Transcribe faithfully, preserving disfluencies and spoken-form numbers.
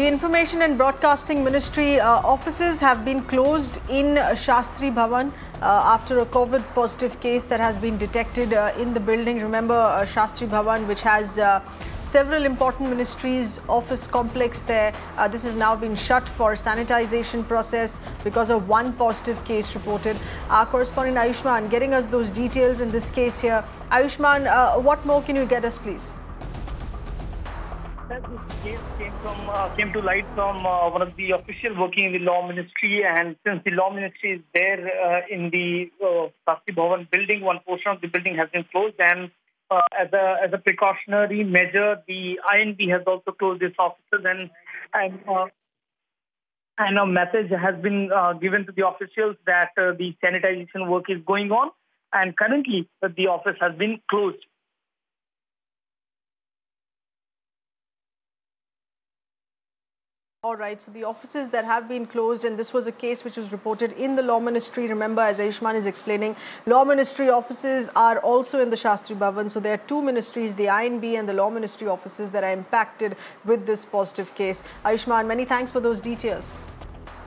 The Information and Broadcasting Ministry uh, offices have been closed in Shastri Bhawan uh, after a COVID positive case that has been detected uh, in the building. Remember, uh, Shastri Bhawan, which has uh, several important ministries office complex there. Uh, this has now been shut for sanitization process because of one positive case reported. Our correspondent Ayushman getting us those details in this case here. Ayushman, uh, what more can you get us, please? This case came from uh, came to light from uh, one of the officials working in the Law Ministry, and since the Law Ministry is there uh, in the uh, Shastri Bhawan building, one portion of the building has been closed, and uh, as a as a precautionary measure, the I and B has also closed its offices, and and uh, and a message has been uh, given to the officials that uh, the sanitization work is going on, and currently uh, the office has been closed. All right, so the offices that have been closed, and this was a case which was reported in the Law Ministry. Remember, as Ayushman is explaining, Law Ministry offices are also in the Shastri Bhawan. So there are two ministries, the I and B and the Law Ministry offices, that are impacted with this positive case. Ayushman, many thanks for those details.